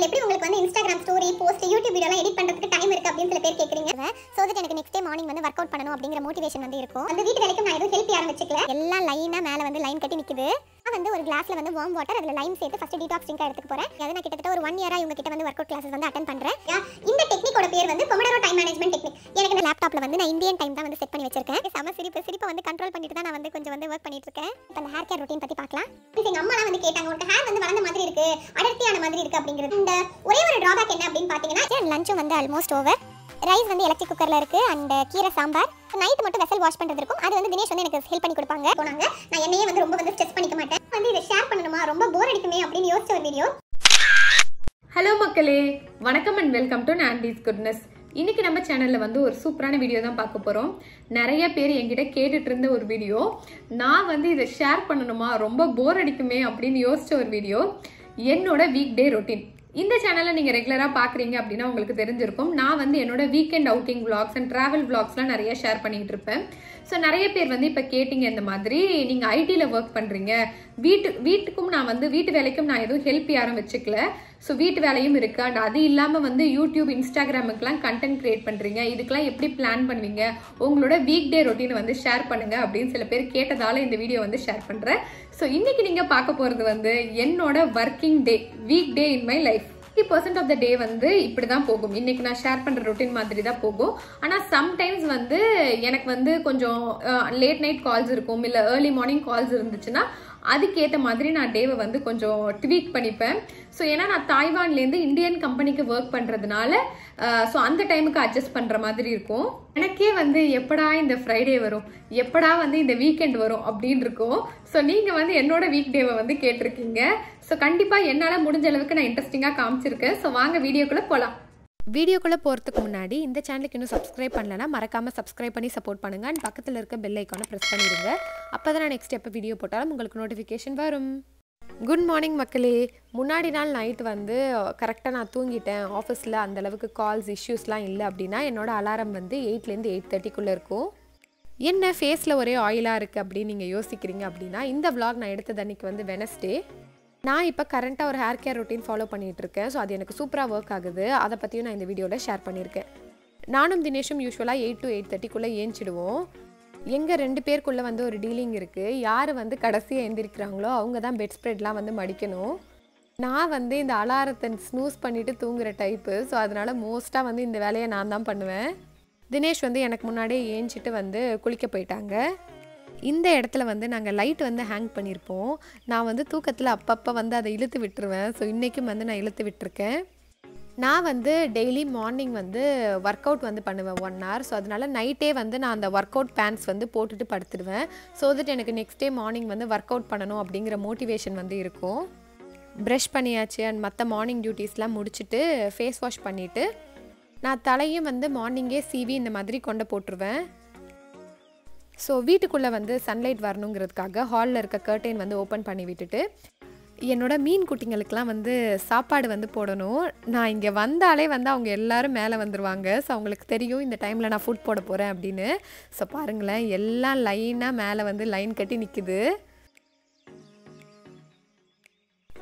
இதுல எப்படி உங்களுக்கு வந்து இன்ஸ்டாகிராம் ஸ்டோரி போஸ்ட் யூடியூப் வீடியோலாம் எடிட் பண்றதுக்கு டைம் இருக்கு அப்படினு சில பேர் கேக்குறீங்க. சோ that எனக்கு நெக்ஸ்ட் டே மார்னிங் வந்து வொர்க் அவுட் பண்ணனும் அப்படிங்கற மோட்டிவேஷன் வந்து இருக்கும். அந்த வீட்டு வேலைக்கு நான் ஏதோ ஹெல்ப் ஆரம்பிச்சிட்டேன். எல்லா லைனா மேல வந்து லைன் கட்டி நிக்குது. நான் வந்து ஒரு கிளாஸ்ல வந்து வார்ம் வாட்டர் அதுல லைம் சேர்த்து ஃபர்ஸ்ட் டீடாக்ஸ் ட்ரிங்க் எடுத்துக்க போறேன். அத நான் கிட்டத்தட்ட ஒரு 1 இயரா இவங்க கிட்ட வந்து வொர்க் அவுட் கிளாसेस வந்து அட்டெண்ட் பண்றேன். இந்த டெக்னிக்கோட பேர் வந்து பொமோடோரோ டைம் மேனேஜ்மென்ட் டெக்னிக். எனக்கு லேப்டாப்ல வந்து நான் இந்தியன் டைம் தான் வந்து செட் பண்ணி வச்சிருக்கேன். சம சிரிப்ப வந்து கண்ட்ரோல் பண்ணிட்டு தான் நான் வந்து கொஞ்சம் வந்து வொர்க் பண்ணிட்டு இருக்கேன். இப்ப அந்த ஹேர் கேர் ரூட்டீன் பத்தி பார்க்கலாம். எங்க அம்மா வந்து கேட்டாங்க உங்களுக்கு ஹேர் வந்து வளர்ந்த மாதிரி இருக்கு அடர்த்தியான மாதிரி இருக்கு அப்படிங்கிறது. இந்த ஒரே ஒரு டிராபேக் என்ன அப்படினு பாத்தீங்கன்னா லஞ்சும் வந்து ஆல்மோஸ்ட் ஓவர். ரைஸ் வந்து எலக்ட்ரிக் குக்கர்ல இருக்கு அண்ட் கீரை சாம்பார். நைட் மட்டும் வெசல் வாஷ் பண்றது இருக்கும். அது வந்து தினேஷ் வந்து எனக்கு ஹெல்ப் பண்ணி கொடுப்பாங்க. போனாங்க நான் என்னையே வந்து ரொம்ப வந்து ஸ்ட்ரெஸ் பண்ணிக்க மாட்டேன். வந்து இத ஷேர் பண்ணணுமா ரொம்ப போர் அடிக்குமே அப்படினு யோசிச்ச ஒரு வீடியோ. ஹலோ மக்களே, வணக்கம் அண்ட் வெல்கம் டு நான்டிஸ் குட்னஸ். இன்னைக்கு நம்ம சேனல்ல வந்து ஒரு சூப்பரான வீடியோ தான் பார்க்க போறோம். நிறைய பேர் என்கிட்ட கேட்டுட்டு இருந்த ஒரு வீடியோ. நான் வந்து இதை ஷேர் பண்ணணுமா ரொம்ப போர் அடிக்குமே அப்படின்னு யோசிச்ச ஒரு வீடியோ. என்னோட வீக் டே ரொட்டீன். இந்த சேனலை நீங்க ரெகுலரா பாக்குறீங்க அப்படின்னா உங்களுக்கு தெரிஞ்சிருக்கும். நான் வந்து என்னோட weekend outing vlogs and travel விளாக்ஸ்லாம் நிறைய ஷேர் பண்ணிட்டு இருப்பேன். ஸோ நிறைய பேர் வந்து இப்போ கேட்டீங்க இந்த மாதிரி நீங்கள் ஐடியில் ஒர்க் பண்ணுறீங்க வீட்டுக்கும் நான் வந்து வீட்டு வேலைக்கும் நான் எதுவும் ஹெல்ப் யாரும் வச்சுக்கல. ஸோ வீட்டு வேலையும் இருக்குது அண்ட் அது இல்லாமல் வந்து யூடியூப் இன்ஸ்டாகிராமுக்கெலாம் கண்டென்ட் க்ரியேட் பண்ணுறீங்க. இதுக்கெலாம் எப்படி பிளான் பண்ணுவீங்க உங்களோட வீக் டே ரொட்டீனை வந்து ஷேர் பண்ணுங்கள் அப்படின்னு சில பேர் கேட்டதால் இந்த வீடியோ வந்து ஷேர் பண்ணுறேன். ஸோ இன்றைக்கி நீங்கள் பார்க்க போகிறது வந்து என்னோட working day week day in my life. 50% of the day வந்து இப்படி தான் போகும். இன்னைக்கு நான் ஷேர் பண்ணுற ரொட்டீன் மாதிரி தான் போகும். ஆனால் சம்டைம்ஸ் வந்து எனக்கு வந்து கொஞ்சம் லேட் நைட் கால்ஸ் இருக்கும் இல்லை ஏர்லி மார்னிங் கால்ஸ் இருந்துச்சுன்னா அதுக்கேற்ற மாதிரி நான் டேவை வந்து கொஞ்சம் ட்வீக் பண்ணிப்பேன். ஸோ ஏன்னா நான் தாய்வான்லேருந்து இந்தியன் கம்பெனிக்கு ஒர்க் பண்ணுறதுனால ஸோ அந்த டைமுக்கு அட்ஜஸ்ட் பண்ணுற மாதிரி இருக்கும். எனக்கே வந்து எப்படா இந்த ஃப்ரைடே வரும் எப்படா வந்து இந்த வீக்கெண்ட் வரும் அப்படின்னு இருக்கும். ஸோ நீங்கள் வந்து என்னோட வீக் டேவை வந்து கேட்டிருக்கீங்க. ஸோ கண்டிப்பாக என்னால் முடிஞ்ச அளவுக்கு நான் இன்ட்ரெஸ்டிங்காக காமிச்சிருக்கேன். ஸோ வாங்க வீடியோக்குள்ளே போகலாம். வீடியோக்குள்ளே போகிறதுக்கு முன்னாடி இந்த சேனலுக்கு இன்னும் சப்ஸ்கிரைப் பண்ணலன்னா மறக்காமல் சப்ஸ்கிரைப் பண்ணி சப்போர்ட் பண்ணுங்க அண்ட் பக்கத்தில் இருக்க பெல் ஐக்கானை ப்ரெஸ் பண்ணிடுங்க. அப்போ தான் நான் நெக்ஸ்ட் எப்போ வீடியோ போட்டாலும் உங்களுக்கு நோட்டிஃபிகேஷன் வரும். குட் மார்னிங் மக்களே. முன்னாடி நாள் நைட் வந்து கரெக்டாக நான் தூங்கிட்டேன். ஆஃபீஸில் அந்தளவுக்கு கால்ஸ் இஷ்யூஸ்லாம் இல்லை அப்படின்னா என்னோடய அலாரம் வந்து 8லேருந்து 8:30க்குள்ளே இருக்கும். என்ன ஃபேஸில் ஒரே ஆயிலாக இருக்குது அப்படின்னு நீங்கள் யோசிக்கிறீங்க அப்படின்னா இந்த விளாக் நான் எடுத்தது அன்றைக்கி வந்து வெனஸ்டே. நான் இப்போ கரண்ட்டாக ஒரு ஹேர் கேர் ரொட்டீன் ஃபாலோ பண்ணிகிட்ருக்கேன். ஸோ அது எனக்கு சூப்பராக ஒர்க் ஆகுது. அதை பற்றியும் நான் இந்த வீடியோவில் ஷேர் பண்ணியிருக்கேன். நானும் தினேஷும் யூஸ்வலாக 8 to 8:30க்குள்ளே ஏஞ்சிடுவோம். எங்கள் 2 பேருக்குள்ளே வந்து ஒரு டீலிங் இருக்குது. யார் வந்து கடைசியாக எழுந்திருக்கிறாங்களோ அவங்க தான் பெட் ஸ்ப்ரெட்லாம் வந்து மடிக்கணும். நான் வந்து இந்த அலாரத்தை ஸ்னூஸ் பண்ணிவிட்டு தூங்குகிற டைப்பு. ஸோ அதனால் மோஸ்ட்டாக வந்து இந்த வேலையை நான் தான் பண்ணுவேன். தினேஷ் வந்து எனக்கு முன்னாடியே ஏஞ்சிட்டு வந்து குளிக்க போயிட்டாங்க. இந்த இடத்துல வந்து நாங்கள் லைட் வந்து ஹேங் பண்ணியிருப்போம். நான் வந்து தூக்கத்தில் அப்பப்போ வந்து அதை இழுத்து விட்டுருவேன். ஸோ இன்றைக்கும் வந்து நான் இழுத்து விட்டுருக்கேன். நான் வந்து டெய்லி மார்னிங் வந்து ஒர்க் அவுட் வந்து பண்ணுவேன் 1 hour. ஸோ அதனால் நைட்டே வந்து நான் அந்த ஒர்க் அவுட் பேண்ட்ஸ் வந்து போட்டுட்டு படுத்துடுவேன். ஸோ தட் எனக்கு நெக்ஸ்ட் டே மார்னிங் வந்து ஒர்க் அவுட் பண்ணணும் அப்படிங்கிற மோட்டிவேஷன் வந்து இருக்கும். ப்ரஷ் பண்ணியாச்சு அண்ட் மற்ற மார்னிங் டியூட்டிஸ்லாம் முடிச்சுட்டு ஃபேஸ் வாஷ் பண்ணிவிட்டு நான் தலையும் வந்து மார்னிங்கே சீவி இந்த மாதிரி கொண்டு போட்டுருவேன். ஸோ வீட்டுக்குள்ளே வந்து சன்லைட் வரணுங்கிறதுக்காக ஹாலில் இருக்க கர்டைன் வந்து ஓப்பன் பண்ணி விட்டுட்டு என்னோடய மீன் குட்டிங்களுக்கெலாம் வந்து சாப்பாடு வந்து போடணும். நான் இங்கே வந்தாலே வந்து அவங்க எல்லோரும் மேலே வந்துடுவாங்க. ஸோ அவங்களுக்கு தெரியும் இந்த டைமில் நான் ஃபுட் போட போகிறேன் அப்படின்னு. ஸோ பாருங்களேன் எல்லாம் லைனாக மேலே வந்து லைன் கட்டி நிற்குது.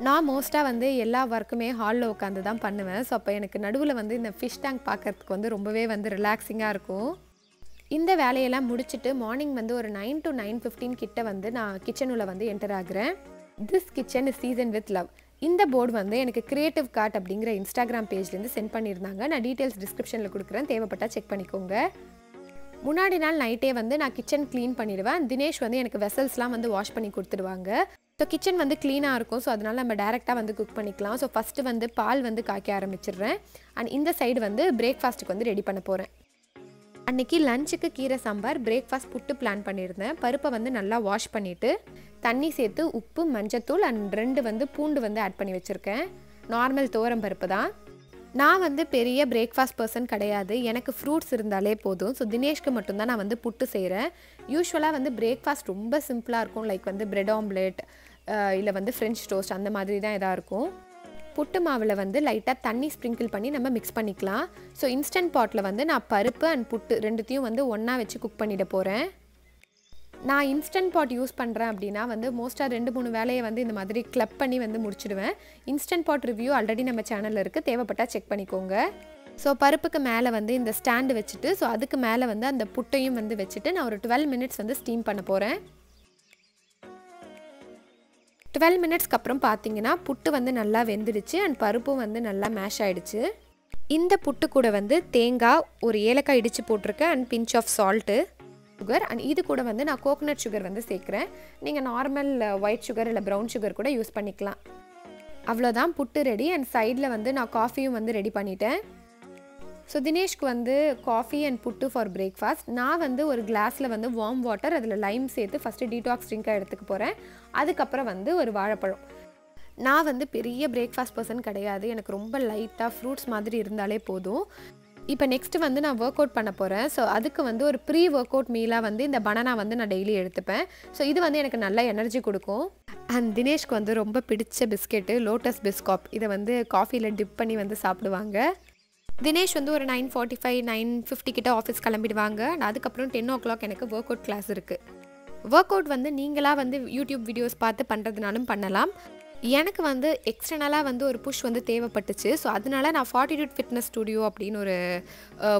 நான் மோஸ்ட்டாக வந்து எல்லா ஒர்க்குமே ஹாலில் உட்காந்து தான் பண்ணுவேன். ஸோ அப்போ எனக்கு நடுவில் வந்து இந்த ஃபிஷ் டேங்க் பார்க்குறதுக்கு வந்து ரொம்பவே வந்து ரிலாக்ஸிங்காக இருக்கும். இந்த வேலையெல்லாம் முடிச்சுட்டு மார்னிங் வந்து ஒரு 9 to 9:15 கிட்ட வந்து நான் கிச்சனுள்ள வந்து என்டர் ஆகுறேன். This kitchen is season with love. இந்த போர்டு வந்து எனக்கு கிரியேட்டிவ் கார்ட் அப்படிங்கிற இன்ஸ்டாகிராம் பேஜ்லேருந்து சென்ட் பண்ணியிருந்தாங்க. நான் டீட்டெயில்ஸ் டிஸ்கிரிப்ஷனில் கொடுக்குறேன், தேவைப்பட்டால் செக் பண்ணிக்கோங்க. முன்னாடி நாள் நைட்டே வந்து நான் கிச்சன் க்ளீன் பண்ணிடுவேன். தினேஷ் வந்து எனக்கு வெசல்ஸ்லாம் வந்து வாஷ் பண்ணி கொடுத்துடுவாங்க. ஸோ கிச்சன் வந்து க்ளீனாக இருக்கும். ஸோ அதனால் நம்ம டேரெக்டாக வந்து குக் பண்ணிக்கலாம். ஸோ ஃபஸ்ட்டு வந்து பால் வந்து காய்க்க ஆரம்பிச்சிடுறேன் அண்ட் இந்த சைடு வந்து பிரேக்ஃபாஸ்ட்டுக்கு வந்து ரெடி பண்ண போகிறேன். அன்றைக்கி லஞ்சுக்கு கீரை சாம்பார், பிரேக்ஃபாஸ்ட் புட்டு பிளான் பண்ணியிருந்தேன். பருப்பை வந்து நல்லா வாஷ் பண்ணிவிட்டு தண்ணி சேர்த்து உப்பு மஞ்சத்தூள் அண்ட் 2 வந்து பூண்டு வந்து ஆட் பண்ணி வச்சுருக்கேன். நார்மல் தோரம் பருப்பு தான். நான் வந்து பெரிய பிரேக்ஃபாஸ்ட் பர்சன் கிடையாது. எனக்கு ஃப்ரூட்ஸ் இருந்தாலே போதும். ஸோ தினேஷ்க்கு மட்டும்தான் நான் வந்து புட்டு செய்கிறேன். யூஸ்வலாக வந்து பிரேக்ஃபாஸ்ட் ரொம்ப சிம்பிளாக இருக்கும். லைக் வந்து பிரெட் ஆம்லெட் இல்லை வந்து ஃப்ரெஞ்ச் டோஸ்ட் அந்த மாதிரி தான் இதாக இருக்கும். புட்டு மாவில் வந்து லைட்டாக தண்ணி ஸ்ப்ரிங்கிள் பண்ணி நம்ம மிக்ஸ் பண்ணிக்கலாம். ஸோ இன்ஸ்டன்ட் பாட்டில் வந்து நான் பருப்பு அண்ட் புட்டு 2த்தையும் வந்து ஒன்றா வச்சு குக் பண்ணிட போகிறேன். நான் இன்ஸ்டன்ட் பாட் யூஸ் பண்ணுறேன் அப்படின்னா வந்து மோஸ்ட்டாக 2-3 வேலையை வந்து இந்த மாதிரி கிளப் பண்ணி வந்து முடிச்சுடுவேன். இன்ஸ்டன்ட் பாட் ரிவ்யூ ஆல்ரெடி நம்ம சேனலில் இருக்குது, தேவைப்பட்டால் செக் பண்ணிக்கோங்க. ஸோ பருப்புக்கு மேலே வந்து இந்த ஸ்டாண்டு வச்சுட்டு, ஸோ அதுக்கு மேலே வந்து அந்த புட்டையும் வந்து வச்சுட்டு நான் ஒரு 12 minutes வந்து ஸ்டீம் பண்ண போகிறேன். 12 minutesக்கு அப்புறம் பார்த்தீங்கன்னா புட்டு வந்து நல்லா வெந்துடுச்சு அண்ட் பருப்பும் வந்து நல்லா மேஷ் ஆகிடுச்சு. இந்த புட்டு கூட வந்து தேங்காய், ஒரு ஏலக்காய் இடித்து போட்டிருக்கேன் and pinch of salt, sugar and இது கூட வந்து நான் கோகனட் சுகர் வந்து சேர்க்குறேன். நீங்கள் நார்மல் ஒயிட் சுகர் இல்லை ப்ரௌன் சுகர் கூட யூஸ் பண்ணிக்கலாம். அவ்வளோதான், புட்டு ரெடி. அண்ட் சைடில் வந்து நான் காஃபியும் வந்து ரெடி பண்ணிட்டேன். ஸோ தினேஷ்க்கு வந்து coffee and puttu for breakfast. நான் வந்து ஒரு கிளாஸில் வந்து வார்ம் வாட்டர், அதில் லைம் சேர்த்து ஃபஸ்ட்டு டீடாக்ஸ் ட்ரிங்காக எடுத்துக்க போகிறேன். அதுக்கப்புறம் வந்து ஒரு வாழைப்பழம். நான் வந்து பெரிய பிரேக்ஃபாஸ்ட் பர்சன் கிடையாது, எனக்கு ரொம்ப லைட்டாக ஃப்ரூட்ஸ் மாதிரி இருந்தாலே போதும். இப்போ நெக்ஸ்ட்டு வந்து நான் ஒர்க் அவுட் பண்ண போகிறேன். ஸோ அதுக்கு வந்து ஒரு ப்ரீ ஒர்க் அவுட் மீலாக வந்து இந்த பனானா வந்து நான் டெய்லி எடுத்துப்பேன். ஸோ இது வந்து எனக்கு நல்ல எனர்ஜி கொடுக்கும். அண்ட் தினேஷ்க்கு வந்து ரொம்ப பிடிச்ச பிஸ்கெட்டு லோட்டஸ் பிஸ்காப், இதை வந்து காஃபியில் டிப் பண்ணி வந்து சாப்பிடுவாங்க. தினேஷ் வந்து ஒரு 9:45, 9:50 கிட்ட ஆஃபீஸ் கிளம்பிடுவாங்க. அண்ட் அதுக்கப்புறம் 10 o'clock எனக்கு ஒர்க் அவுட் கிளாஸ் இருக்குது. ஒர்க் அவுட் வந்து நீங்களாக வந்து யூடியூப் வீடியோஸ் பார்த்து பண்ணுறதுனாலும் பண்ணலாம். எனக்கு வந்து எக்ஸ்டர்னலாக வந்து ஒரு புஷ் வந்து தேவைப்பட்டுச்சு. ஸோ அதனால நான் Fortitude Fitness Studio அப்படின்னு ஒரு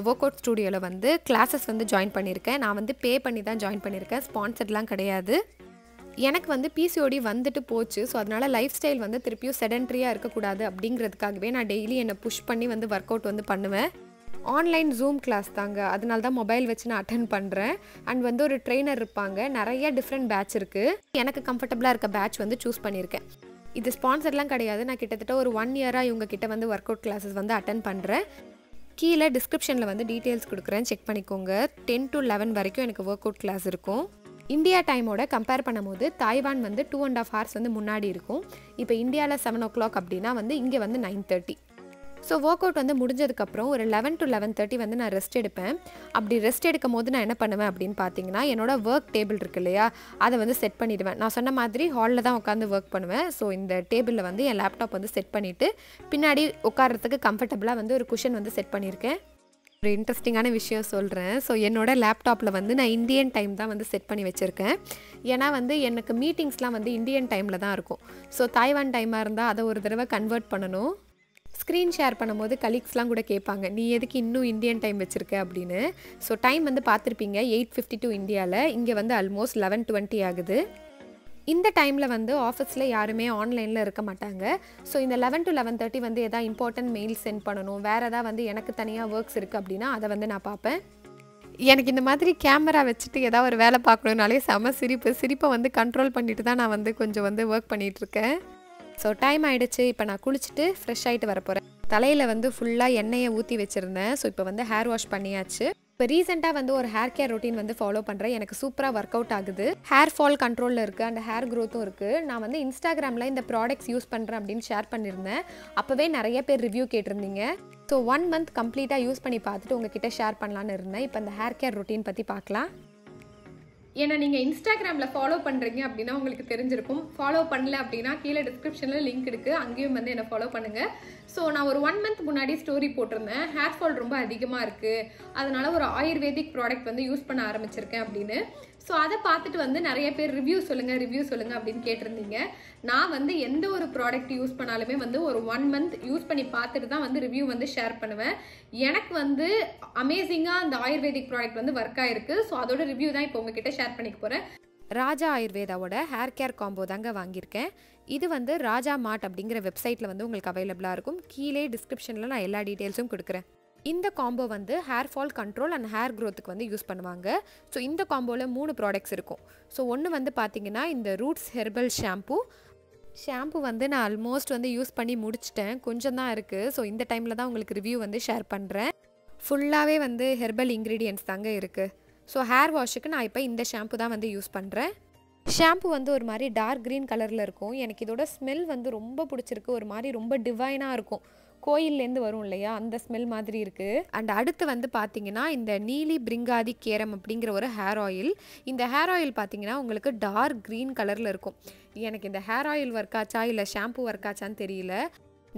ஒர்க் அவுட் ஸ்டுடியோவில் வந்து கிளாஸஸ் வந்து ஜாயின் பண்ணியிருக்கேன். நான் வந்து பே பண்ணி தான் ஜாயின் பண்ணியிருக்கேன், ஸ்பான்சர்ட்லாம் கிடையாது. எனக்கு வந்து பிசிஓடி வந்துட்டு போச்சு. ஸோ அதனால் லைஃப் ஸ்டைல் வந்து திருப்பியும் செடன்ட்ரியாக இருக்கக்கூடாது அப்படிங்கிறதுக்காகவே நான் டெய்லி என்னை புஷ் பண்ணி வந்து ஒர்க் அவுட் வந்து பண்ணுவேன். ஆன்லைன் ஜூம் கிளாஸ் தாங்க, அதனால தான் மொபைல் வச்சு நான் அட்டன் பண்ணுறேன். அண்ட் வந்து ஒரு ட்ரெயினர் இருப்பாங்க, நிறைய டிஃப்ரெண்ட் பேட்ச் இருக்குது. எனக்கு கம்ஃபர்டபுளாக இருக்க பேட்ச் வந்து சூஸ் பண்ணியிருக்கேன். இது ஸ்பான்சர்லாம் கிடையாது. நான் கிட்டத்தட்ட ஒரு 1 year இவங்ககிட்ட வந்து ஒர்க் அவுட் கிளாஸஸ் வந்து அட்டன் பண்ணுறேன். கீழே டிஸ்கிரிப்ஷனில் வந்து டீட்டெயில்ஸ் கொடுக்குறேன், செக் பண்ணிக்கோங்க. 10 to 11 வரைக்கும் எனக்கு ஒர்க் அவுட் கிளாஸ் இருக்கும். இந்தியா டைமோட கம்பேர் பண்ணும்போது தைவான் வந்து 2.5 hours வந்து முன்னாடி இருக்கும். இப்போ இந்தியாவில் 7 o'clock அப்படின்னா வந்து இங்கே வந்து 9:30. ஸோ ஒர்க் அவுட் வந்து முடிஞ்சதுக்கப்புறம் ஒரு 11 to 11:30 வந்து நான் ரெஸ்ட் எடுப்பேன். அப்படி ரெஸ்ட் எடுக்கும் போது நான் என்ன பண்ணுவேன் அப்படின்னு பார்த்தீங்கன்னா, என்னோடய ஒர்க் டேபிள் இருக்கு இல்லையா, அதை வந்து செட் பண்ணிவிடுவேன். நான் சொன்ன மாதிரி ஹாலில் தான் உட்காந்து ஒர்க் பண்ணுவேன். ஸோ இந்த டேபிளில் வந்து என் லேப்டாப் வந்து செட் பண்ணிவிட்டு பின்னாடி உட்காரத்துக்கு கம்ஃபர்டபுளாக வந்து ஒரு குஷன் வந்து செட் பண்ணியிருக்கேன். ஒரு இன்ட்ரெஸ்டிங்கான விஷயம் சொல்கிறேன். ஸோ என்னோட லேப்டாப்பில் வந்து நான் இந்தியன் டைம் தான் வந்து செட் பண்ணி வச்சுருக்கேன். ஏன்னா வந்து எனக்கு மீட்டிங்ஸ்லாம் வந்து இந்தியன் டைமில் தான் இருக்கும். ஸோ தைவான் டைமாக இருந்தால் அதை ஒரு தடவை கன்வெர்ட் பண்ணணும். ஸ்க்ரீன் ஷேர் பண்ணும்போது கலீக்ஸ்லாம் கூட கேட்பாங்க, நீ எதுக்கு இன்னும் இந்தியன் டைம் வச்சுருக்க அப்படின்னு. ஸோ டைம் வந்து பார்த்துருப்பீங்க 8:52 இந்தியாவில், இங்கே வந்து ஆல்மோஸ்ட் 11:20 ஆகுது. இந்த டைமில் வந்து ஆஃபீஸில் யாருமே ஆன்லைனில் இருக்க மாட்டாங்க. ஸோ இந்த 11 to 11:30 வந்து எதாவது இம்பார்ட்டன்ட் மெயில் சென்ட் பண்ணணும், வேறு எதாவது வந்து எனக்கு தனியாக ஒர்க்ஸ் இருக்குது அப்படின்னா அதை வந்து நான் பார்ப்பேன். எனக்கு இந்த மாதிரி கேமரா வச்சுட்டு ஏதாவது ஒரு வேலை பார்க்கணுன்னாலே செம சிரிப்பை வந்து கண்ட்ரோல் பண்ணிட்டு தான் நான் வந்து கொஞ்சம் வந்து ஒர்க் பண்ணிகிட்ருக்கேன். ஸோ டைம் ஆகிடுச்சு. இப்போ நான் குளிச்சுட்டு ஃப்ரெஷ் ஆகிட்டு வர போகிறேன். தலையில் வந்து ஃபுல்லாக எண்ணெயை ஊற்றி வச்சுருந்தேன். ஸோ இப்போ வந்து ஹேர் வாஷ் பண்ணியாச்சு. இப்போ ரீசெண்டாக வந்து ஒரு ஹேர் கேர் ரொட்டீன் வந்து ஃபாலோ பண்ணுறேன். எனக்கு சூப்பராக ஒர்க் அவுட் ஆகுது. ஹேர் ஃபால் கண்ட்ரோலில் இருக்குது அண்ட் ஹேர் க்ரோத்தும் இருக்குது. நான் வந்து இன்ஸ்டாகிராமில் இந்த ப்ராடக்ட்ஸ் யூஸ் பண்ணுறேன் அப்படின்னு ஷேர் பண்ணியிருந்தேன். அப்போவே நிறைய பேர் ரிவ்யூ கேட்டிருந்தீங்க. ஸோ 1 month கம்ப்ளீட்டாக யூஸ் பண்ணி பார்த்துட்டு உங்ககிட்ட ஷேர் பண்ணலான்னு இருந்தேன். இப்போ இந்த ஹேர் கேர் ரொட்டீன் பற்றி பார்க்கலாம். ஏன்னா நீங்கள் இன்ஸ்டாகிராமில் ஃபாலோ பண்ணுறீங்க அப்படின்னா உங்களுக்கு தெரிஞ்சிருக்கும். ஃபாலோ பண்ணல அப்படின்னா கீழே டிஸ்கிரிப்ஷனில் லிங்க் இருக்குது, அங்கேயும் வந்து என்னை ஃபாலோ பண்ணுங்கள். ஸோ நான் ஒரு 1 month முன்னாடி ஸ்டோரி போட்டிருந்தேன், ஹேர் ஃபால் ரொம்ப அதிகமாக இருக்குது, அதனால் ஒரு ஆயுர்வேதிக் ப்ராடக்ட் வந்து யூஸ் பண்ண ஆரம்பிச்சிருக்கேன் அப்படின்னு. ஸோ அதை பார்த்துட்டு வந்து நிறைய பேர் ரிவ்யூ சொல்லுங்கள் அப்படின்னு கேட்டிருந்தீங்க. நான் வந்து எந்த ஒரு ப்ராடக்ட் யூஸ் பண்ணாலுமே வந்து ஒரு 1 month யூஸ் பண்ணி பார்த்துட்டு தான் வந்து ரிவ்யூ வந்து ஷேர் பண்ணுவேன். எனக்கு வந்து அமேசிங்காக அந்த ஆயுர்வேதிக் ப்ராடக்ட் வந்து ஒர்க் ஆகிருக்கு. ஸோ அதோட ரிவ்யூ தான் இப்போ உங்ககிட்ட ஷேர் பண்ணிக்க போகிறேன். ராஜா ஆயுர்வேதாவோட ஹேர் கேர் காம்போ தாங்க வாங்கியிருக்கேன். இது வந்து ராஜா மார்ட் அப்படிங்கிற வெப்சைட்டில் வந்து உங்களுக்கு அவைலபிளாக இருக்கும். கீழே டிஸ்கிரிப்ஷனில் நான் எல்லா டீட்டெயில்ஸும் கொடுக்குறேன். இந்த காம்போ வந்து hair fall control and hair க்ரோத்துக்கு வந்து யூஸ் பண்ணுவாங்க. ஸோ இந்த காம்போவில் 3 ப்ராடக்ட்ஸ் இருக்கும். ஸோ ஒன்று வந்து பார்த்திங்கன்னா இந்த ரூட்ஸ் ஹெர்பல் ஷாம்பு வந்து நான் ஆல்மோஸ்ட் வந்து யூஸ் பண்ணி முடிச்சிட்டேன், கொஞ்சம் தான் இருக்குது. ஸோ இந்த டைமில் தான் உங்களுக்கு ரிவ்யூ வந்து ஷேர் பண்ணுறேன். ஃபுல்லாகவே வந்து ஹெர்பல் இன்க்ரீடியன்ட்ஸ் தாங்க இருக்குது. ஸோ ஹேர் வாஷுக்கு நான் இப்போ இந்த ஷாம்பு தான் வந்து யூஸ் பண்ணுறேன். ஷாம்பு வந்து ஒரு மாதிரி டார்க் க்ரீன் கலரில் இருக்கும். எனக்கு இதோட ஸ்மெல் வந்து ரொம்ப பிடிச்சிருக்கு, ஒரு மாதிரி ரொம்ப டிவைனாக இருக்கும். கோயிலேருந்து வரும் இல்லையா, அந்த ஸ்மெல் மாதிரி இருக்குது. அண்ட் அடுத்து வந்து பார்த்திங்கன்னா இந்த நீலி பிரிங்காதி கேரம் அப்படிங்கிற ஒரு ஹேர் ஆயில். இந்த ஹேர் ஆயில் பார்த்திங்கன்னா உங்களுக்கு டார்க் க்ரீன் கலரில் இருக்கும். எனக்கு இந்த ஹேர் ஆயில் ஒர்க் ஆச்சா இல்லை ஷாம்பு ஒர்க் ஆச்சான்னு தெரியல,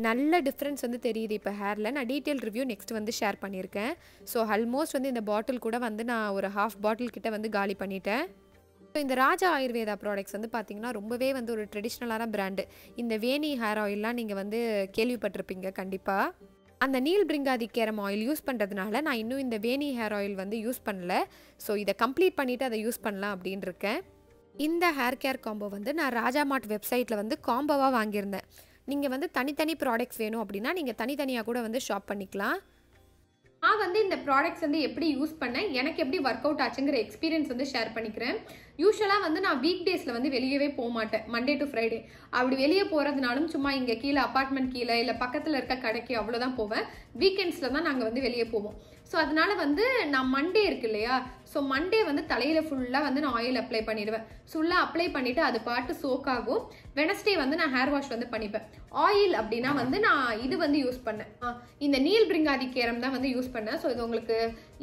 நல்ல டிஃப்ரென்ஸ் வந்து தெரியுது இப்போ ஹேரில். நான் டீட்டெயில் ரிவ்யூ நெக்ஸ்ட் வந்து ஷேர் பண்ணியிருக்கேன். ஸோ ஆல்மோஸ்ட் வந்து இந்த பாட்டில் கூட வந்து நான் ஒரு 1/2 bottle கிட்ட வந்து காலி பண்ணிட்டேன். ஸோ இந்த ராஜா ஆயுர்வேதா ப்ராடக்ட்ஸ் வந்து பார்த்திங்கன்னா ரொம்பவே வந்து ஒரு ட்ரெடிஷ்னலான ப்ராண்டு. இந்த வேணி ஹேர் ஆயிலெலாம் நீங்கள் வந்து கேள்விப்பட்டிருப்பீங்க கண்டிப்பாக. அந்த நீல் பிரிங்காதி கேரம் ஆயில் யூஸ் பண்ணுறதுனால நான் இன்னும் இந்த வேணி ஹேர் ஆயில் வந்து யூஸ் பண்ணலை. ஸோ இதை கம்ப்ளீட் பண்ணிவிட்டு அதை யூஸ் பண்ணலாம் அப்படின்னு இருக்கேன். இந்த ஹேர் கேர் காம்போ வந்து நான் ராஜா மார்ட் வெப்சைட்டில் வந்து காம்போவாக வாங்கியிருந்தேன். நீங்கள் வந்து தனித்தனி ப்ராடக்ட்ஸ் வேணும் அப்படின்னா நீங்கள் தனித்தனியாக கூட வந்து ஷாப் பண்ணிக்கலாம். நான் வந்து இந்த ப்ராடக்ட்ஸ் வந்து எப்படி யூஸ் பண்ணேன், எனக்கு எப்படி ஒர்க் அவுட் ஆச்சுங்கிற எக்ஸ்பீரியன்ஸ் வந்து ஷேர் பண்ணிக்கிறேன். யூஸ்வலாக வந்து நான் வீக் டேஸில் வந்து வெளியவே போக மாட்டேன், மண்டே டு ஃப்ரைடே. அப்படி வெளியே போகிறதுனாலும் சும்மா இங்கே கீழே அப்பார்ட்மெண்ட் கீழே இல்லை பக்கத்தில் இருக்க கடைக்கு அவ்வளோதான் போவேன். வீக்கெண்ட்ஸில் தான் நாங்கள் வந்து வெளியே போவோம். ஸோ அதனால் வந்து நான் மண்டே இருக்கு இல்லையா, ஸோ மண்டே வந்து தலையில் ஃபுல்லாக வந்து நான் ஆயில் அப்ளை பண்ணிடுவேன். ஃபுல்லாக அப்ளை பண்ணிவிட்டு அது பாட்டு சோக் ஆகும். வெனஸ்டே வந்து நான் ஹேர் வாஷ் வந்து பண்ணிப்பேன். ஆயில் அப்படின்னா வந்து நான் இது வந்து யூஸ் பண்ணேன், இந்த நீல் பிரிங்காதி கேரம் தான் வந்து யூஸ் பண்ணேன். ஸோ இது உங்களுக்கு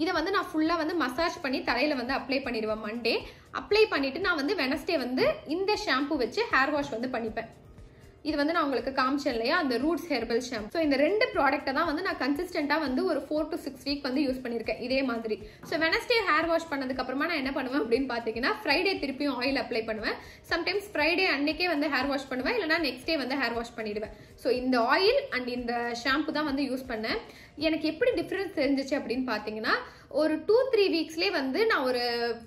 இதை வந்து நான் ஃபுல்லாக வந்து மசாஜ் பண்ணி தலையில் வந்து அப்ளை பண்ணிடுவேன். மண்டே அப்ளை பண்ணிவிட்டு நான் வந்து வெனஸ்டே வந்து இந்த ஷாம்பு வச்சு ஹேர் வாஷ் வந்து பண்ணிப்பேன். இது வந்து நான் உங்களுக்கு காமிச்சேன் இல்லையா, அந்த ரூட்ஸ் ஹெர்பல் ஷாம்பு. ஸோ இந்த ரெண்டு ப்ராடக்ட்டை தான் வந்து நான் கன்சிஸ்டண்டாக வந்து ஒரு 4 to 6 வீக் வந்து யூஸ் பண்ணியிருக்கேன் இதே மாதிரி. ஸோ வெனஸ்டே ஹேர் வாஷ் பண்ணதுக்கப்புறமா நான் என்ன பண்ணுவேன் அப்படின்னு பார்த்தீங்கன்னா ஃப்ரைடே திருப்பியும் ஆயில் அப்ளை பண்ணுவேன். சம்டைம்ஸ் ஃப்ரைடே அன்னைக்கே வந்து ஹேர் வாஷ் பண்ணுவேன், இல்லைனா நெக்ஸ்ட் டே வந்து ஹேர் வாஷ் பண்ணிடுவேன். ஸோ இந்த ஆயில் அண்ட் இந்த ஷாம்பு தான் வந்து யூஸ் பண்ணேன். எனக்கு எப்படி டிஃப்ரென்ஸ் தெரிஞ்சிச்சு அப்படின்னு பார்த்தீங்கன்னா ஒரு 2-3 வீக்ஸ்லேயே வந்து நான் ஒரு